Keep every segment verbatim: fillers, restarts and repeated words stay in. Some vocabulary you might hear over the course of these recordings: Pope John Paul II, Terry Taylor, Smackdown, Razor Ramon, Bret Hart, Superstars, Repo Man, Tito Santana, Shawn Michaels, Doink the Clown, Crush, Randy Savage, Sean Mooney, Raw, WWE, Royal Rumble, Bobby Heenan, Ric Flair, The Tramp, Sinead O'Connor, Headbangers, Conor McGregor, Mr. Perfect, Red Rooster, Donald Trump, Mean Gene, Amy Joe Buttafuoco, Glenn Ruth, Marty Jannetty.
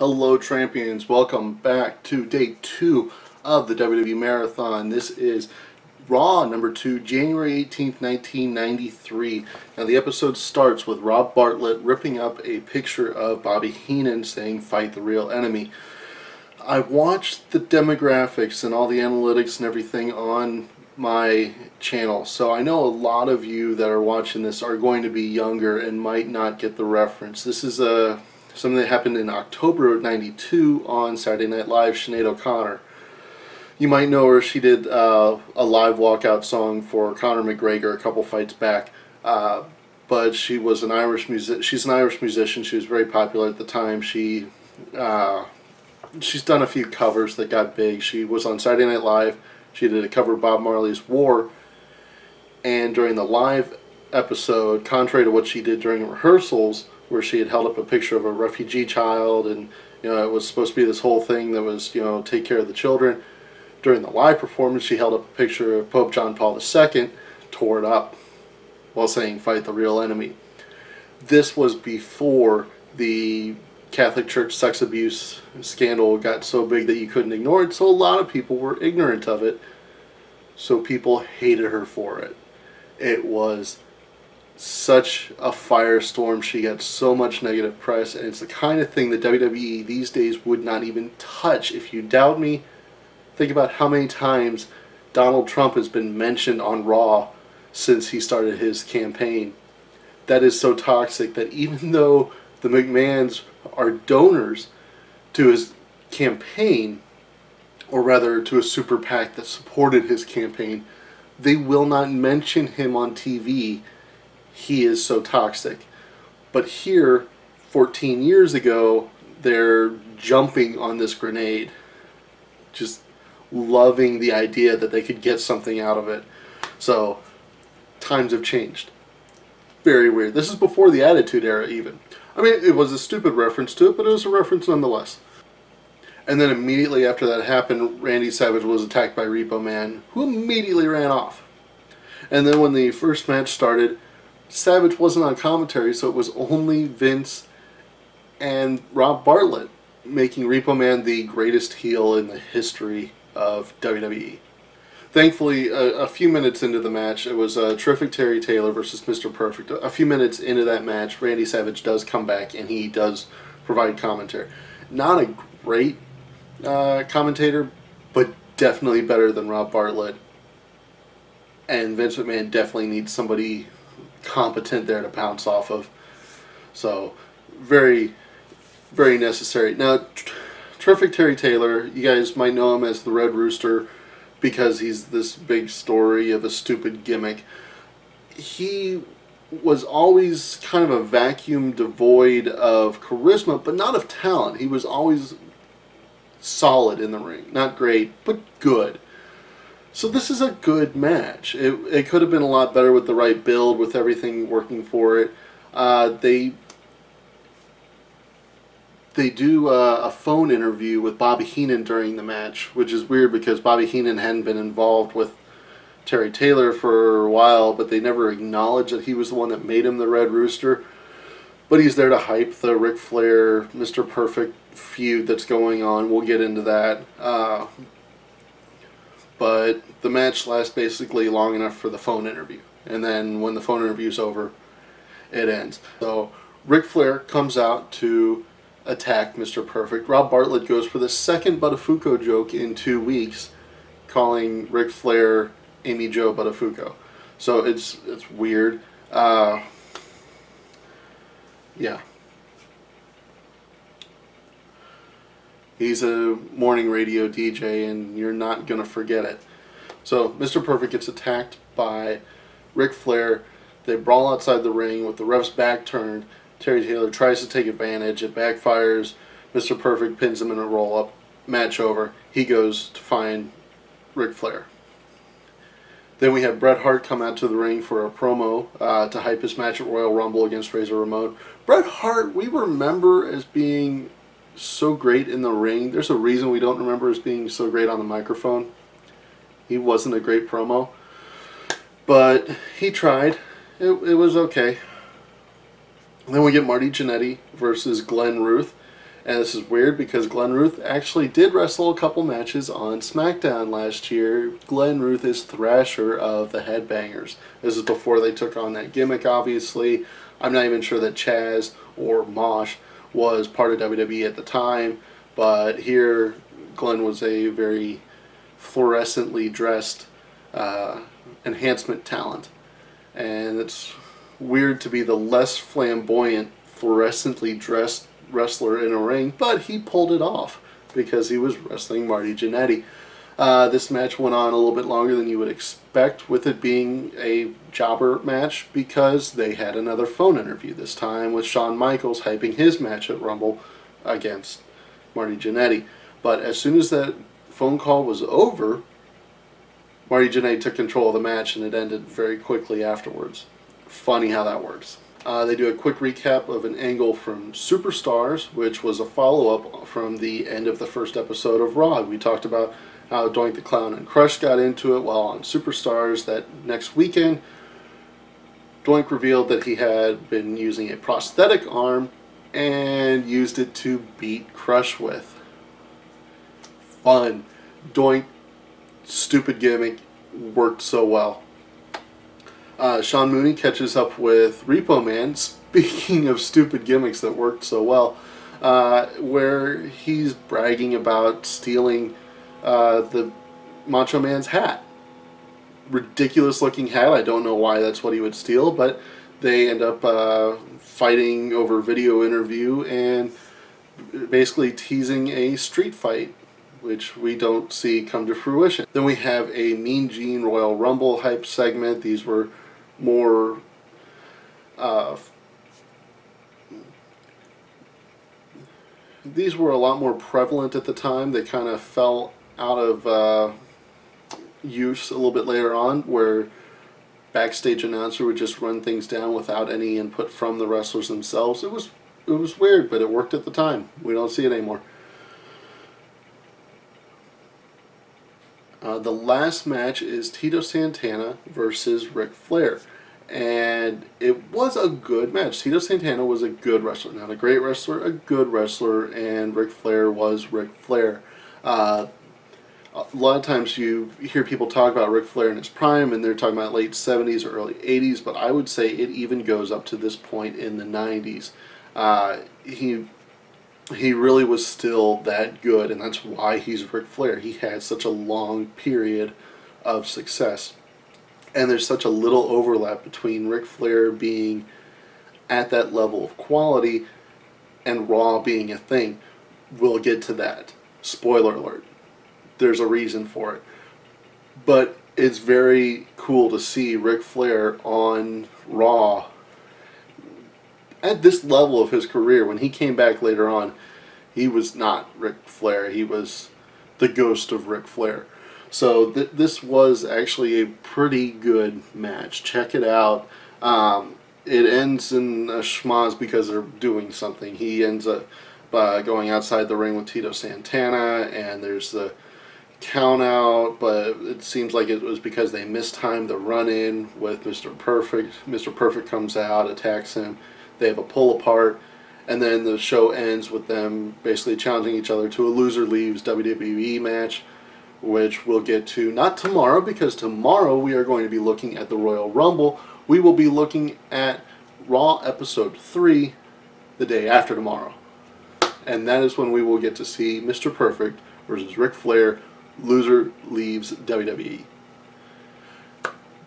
Hello Trampions, welcome back to day two of the W W E Marathon. This is Raw number two, January eighteenth, nineteen ninety-three. Now the episode starts with Rob Bartlett ripping up a picture of Bobby Heenan saying, "Fight the real enemy." I watched the demographics and all the analytics and everything on my channel, so I know a lot of you that are watching this are going to be younger and might not get the reference. This is a something that happened in October of ninety-two on Saturday Night Live, Sinead O'Connor. You might know her. She did uh, a live walkout song for Conor McGregor a couple fights back. Uh, but she was an Irish music. She's an Irish musician. She was very popular at the time. She uh, she's done a few covers that got big. She was on Saturday Night Live. She did a cover of Bob Marley's War. And during the live episode, contrary to what she did during rehearsals, where she had held up a picture of a refugee child, and you know it was supposed to be this whole thing that was, you know, take care of the children. During the live performance, she held up a picture of Pope John Paul the Second, tore it up, while saying "Fight the real enemy." This was before the Catholic Church sex abuse scandal got so big that you couldn't ignore it, so a lot of people were ignorant of it, so people hated her for it. It was such a firestorm. She got so much negative press, and it's the kind of thing that W W E these days would not even touch. If you doubt me, think about how many times Donald Trump has been mentioned on Raw since he started his campaign. That is so toxic that even though the McMahons are donors to his campaign, or rather to a super PAC that supported his campaign, they will not mention him on T V. He is so toxic. But here, fourteen years ago, they're jumping on this grenade, just loving the idea that they could get something out of it. So, times have changed. Very weird. This is before the Attitude Era, even. I mean, it was a stupid reference to it, but it was a reference nonetheless. And then immediately after that happened, Randy Savage was attacked by Repo Man, who immediately ran off. And then when the first match started, Savage wasn't on commentary, so it was only Vince and Rob Bartlett, making Repo Man the greatest heel in the history of W W E. Thankfully, a, a few minutes into the match, it was uh, terrific Terry Taylor versus Mister Perfect. A few minutes into that match, Randy Savage does come back, and he does provide commentary. Not a great uh, commentator, but definitely better than Rob Bartlett. And Vince McMahon definitely needs somebody competent there to bounce off of, so very, very necessary. Now, terrific Terry Taylor, you guys might know him as the Red Rooster because he's this big story of a stupid gimmick. He was always kind of a vacuum devoid of charisma, but not of talent. He was always solid in the ring, not great, but good. So this is a good match. It, it could have been a lot better with the right build, with everything working for it. Uh, they they do a, a phone interview with Bobby Heenan during the match, which is weird because Bobby Heenan hadn't been involved with Terry Taylor for a while, but they never acknowledged that he was the one that made him the Red Rooster. But he's there to hype the Ric Flair, Mister Perfect feud that's going on. We'll get into that. Uh, But the match lasts basically long enough for the phone interview. And then when the phone interview's over, it ends. So Ric Flair comes out to attack Mister Perfect. Rob Bartlett goes for the second Buttafuoco joke in two weeks, calling Ric Flair Amy Joe Buttafuoco. So it's it's weird. Uh, yeah. He's a morning radio D J, and you're not going to forget it. So Mister Perfect gets attacked by Ric Flair. They brawl outside the ring with the ref's back turned. Terry Taylor tries to take advantage. It backfires. Mister Perfect pins him in a roll-up. Match over. He goes to find Ric Flair. Then we have Bret Hart come out to the ring for a promo uh, to hype his match at Royal Rumble against Razor Ramon. Bret Hart, we remember as being so great in the ring. There's a reason we don't remember as being so great on the microphone. He wasn't a great promo, but he tried. It, it was okay. And then we get Marty Jannetty versus Glenn Ruth. And this is weird because Glenn Ruth actually did wrestle a couple matches on SmackDown last year. Glenn Ruth is Thrasher of the Headbangers. This is before they took on that gimmick, obviously. I'm not even sure that Chaz or Mosh was part of W W E at the time, but here Glenn was a very fluorescently dressed uh, enhancement talent. And it's weird to be the less flamboyant, fluorescently dressed wrestler in a ring, but he pulled it off because he was wrestling Marty Jannetty. Uh, this match went on a little bit longer than you would expect, with it being a jobber match because they had another phone interview, this time with Shawn Michaels hyping his match at Rumble against Marty Jannetty. But as soon as that phone call was over, Marty Jannetty took control of the match and it ended very quickly afterwards. Funny how that works. Uh, they do a quick recap of an angle from Superstars, which was a follow-up from the end of the first episode of Raw. We talked about how Doink the Clown and Crush got into it, while on Superstars that next weekend, Doink revealed that he had been using a prosthetic arm and used it to beat Crush with. Fun. Doink, stupid gimmick, worked so well. Uh, Sean Mooney catches up with Repo Man, speaking of stupid gimmicks that worked so well, uh, where he's bragging about stealing uh, the Macho Man's hat. Ridiculous looking hat, I don't know why that's what he would steal, but they end up uh, fighting over video interview and basically teasing a street fight, which we don't see come to fruition. Then we have a Mean Gene Royal Rumble hype segment. These were more uh, these were a lot more prevalent at the time. They kind of fell out of uh, use a little bit later on, where backstage announcer would just run things down without any input from the wrestlers themselves. It was it was weird, but it worked at the time. We don't see it anymore. Uh, the last match is Tito Santana versus Ric Flair, and it was a good match. Tito Santana was a good wrestler, not a great wrestler, a good wrestler, and Ric Flair was Ric Flair. Uh, a lot of times you hear people talk about Ric Flair in his prime, and they're talking about late seventies or early eighties, but I would say it even goes up to this point in the nineties. Uh, he... He really was still that good, and that's why he's Ric Flair. He had such a long period of success. And there's such a little overlap between Ric Flair being at that level of quality and Raw being a thing. We'll get to that. Spoiler alert. There's a reason for it. But it's very cool to see Ric Flair on Raw at this level of his career. When he came back later on, he was not Ric Flair. He was the ghost of Ric Flair. So th this was actually a pretty good match. Check it out. Um, it ends in a schmoz because they're doing something. He ends up uh, going outside the ring with Tito Santana, and there's the count out, but it seems like it was because they mistimed the run-in with Mister Perfect. Mister Perfect comes out, attacks him. They have a pull apart, and then the show ends with them basically challenging each other to a loser leaves W W E match, which we'll get to not tomorrow, because tomorrow we are going to be looking at the Royal Rumble. We will be looking at Raw episode three the day after tomorrow, and that is when we will get to see Mister Perfect versus Ric Flair, loser leaves W W E.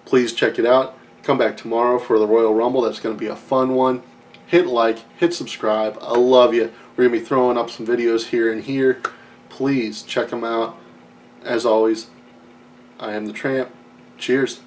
Please check it out. Come back tomorrow for the Royal Rumble. That's going to be a fun one. Hit like, hit subscribe. I love you. We're going to be throwing up some videos here and here. Please check them out. As always, I am the Tramp. Cheers.